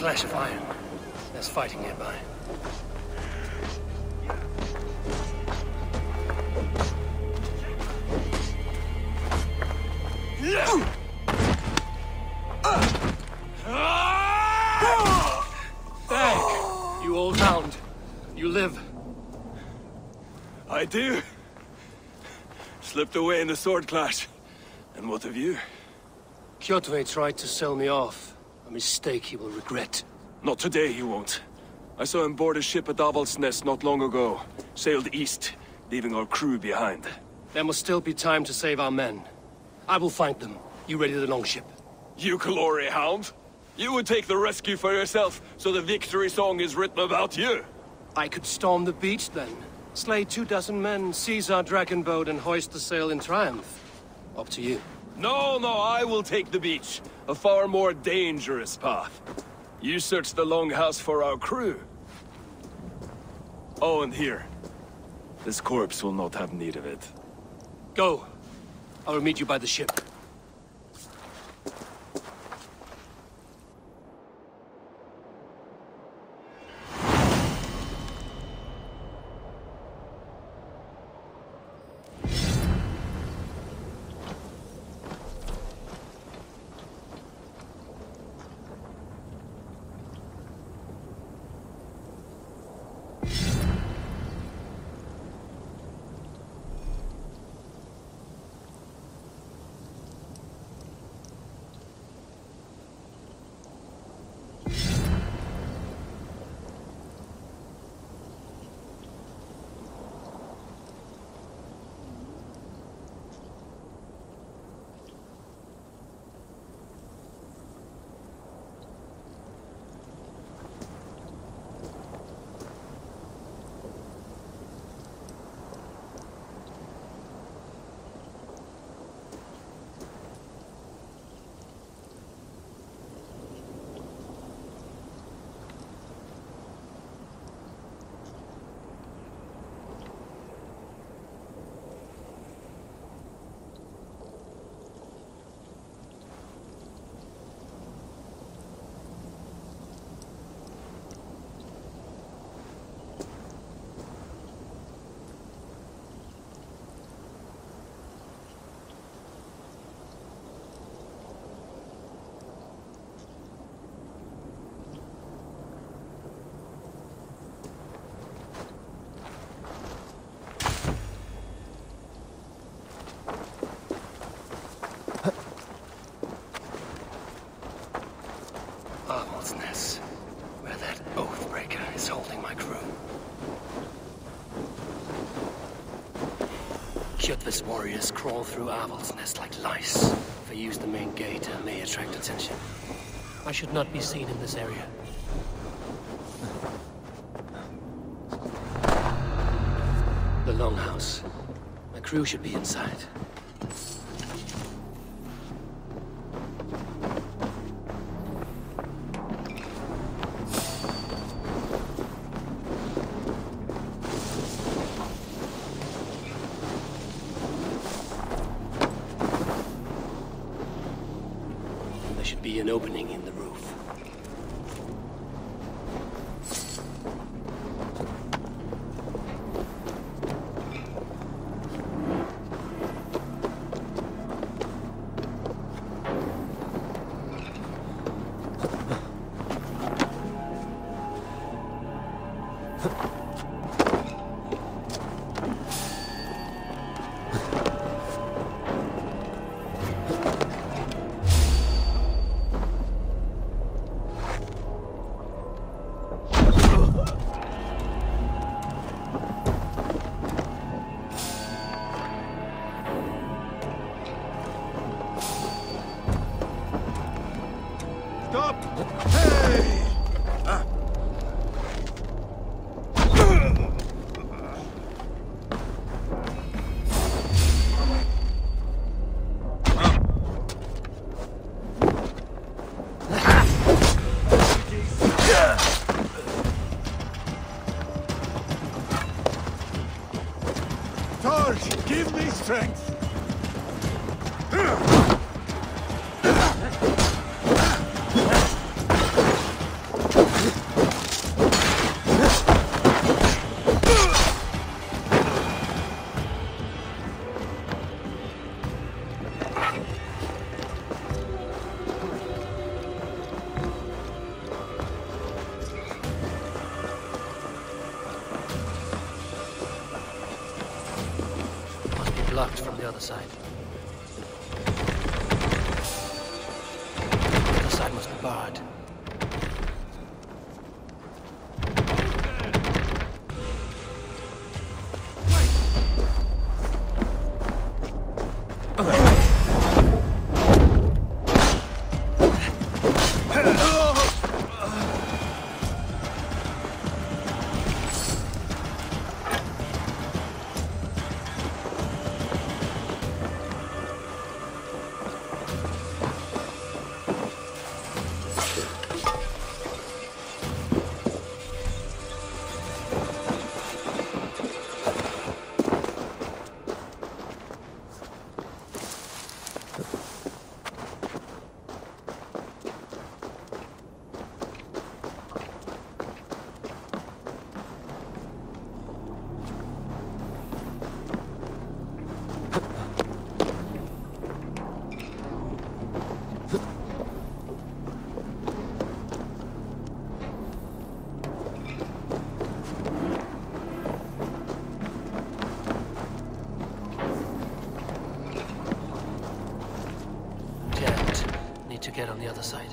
clash of iron. There's fighting nearby. Dag, you all round. You live. I do. Slipped away in the sword clash. And what of you? Kjotve tried to sell me off. A mistake he will regret. Not today, he won't. I saw him board a ship at Daval's Nest not long ago. Sailed east, leaving our crew behind. There must still be time to save our men. I will find them. You ready the longship? You glory hound! You would take the rescue for yourself, so the victory song is written about you! I could storm the beach then. Slay 24 men, seize our dragon boat and hoist the sail in triumph. Up to you. No, I will take the beach. A far more dangerous path. You search the longhouse for our crew. Oh, and here. This corpse will not have need of it. Go. I will meet you by the ship. Ness, where that oath-breaker is holding my crew. Kjotve's warriors crawl through Daval's Nest like lice. If I use the main gate, I may attract attention. I should not be seen in this area. The longhouse. My crew should be inside. An opening in the roof. Give me strength! locked from the other side. The other side must be barred. Get on the other side.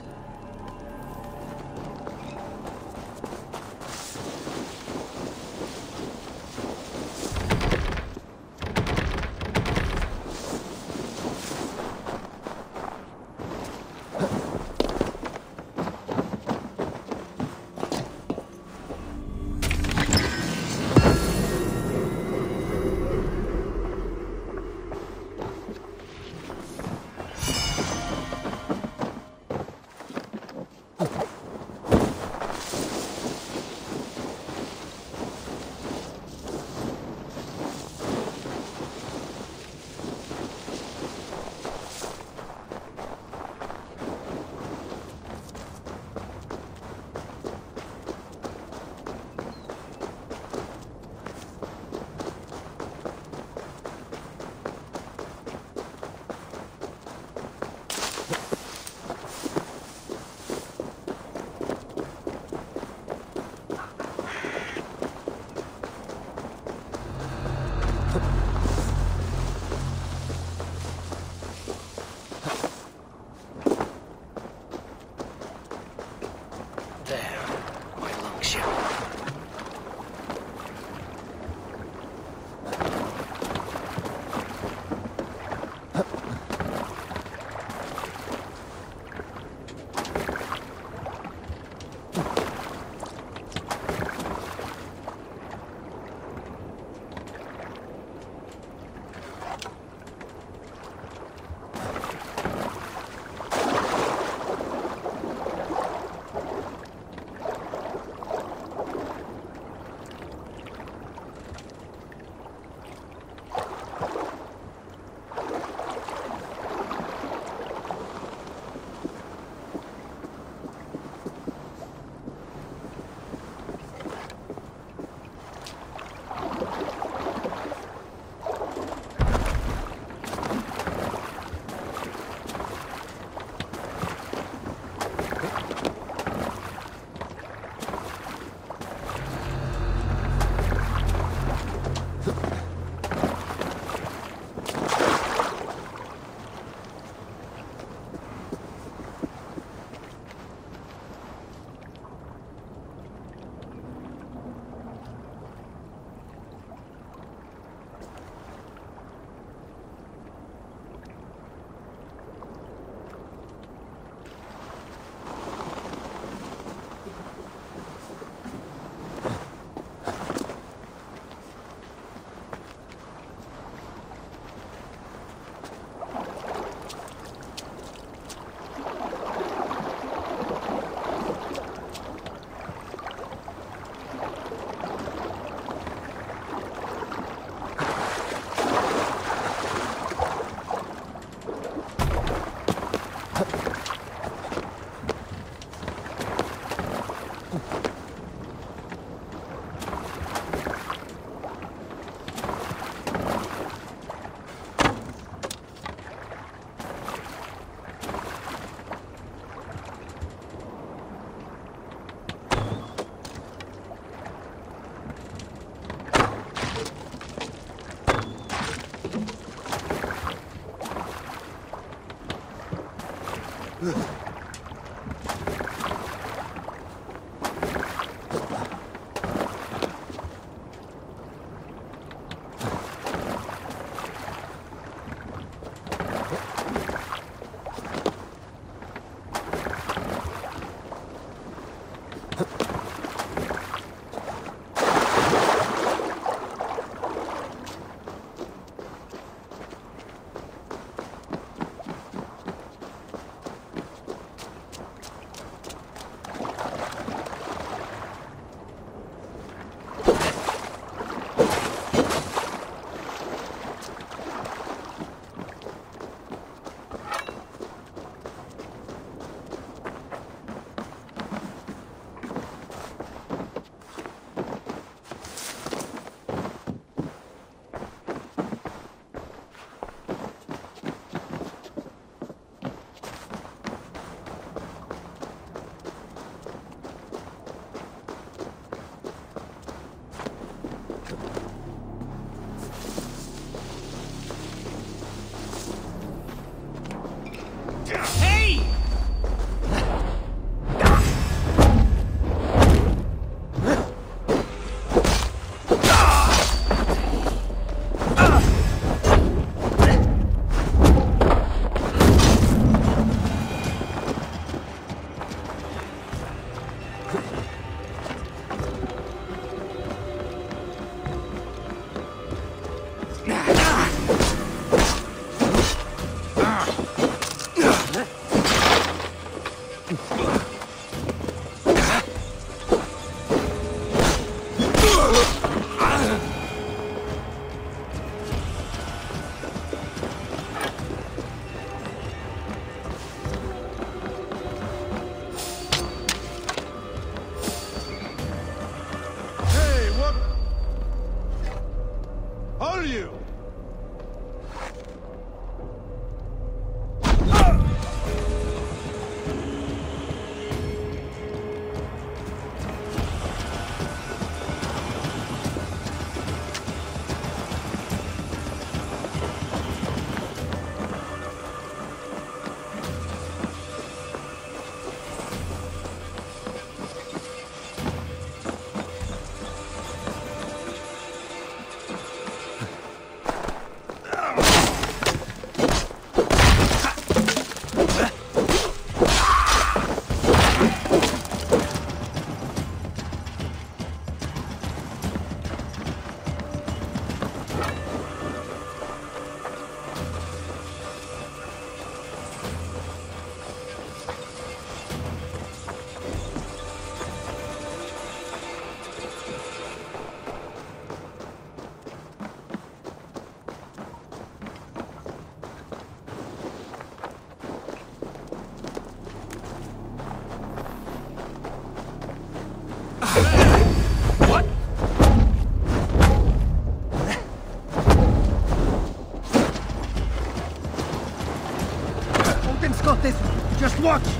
Watch!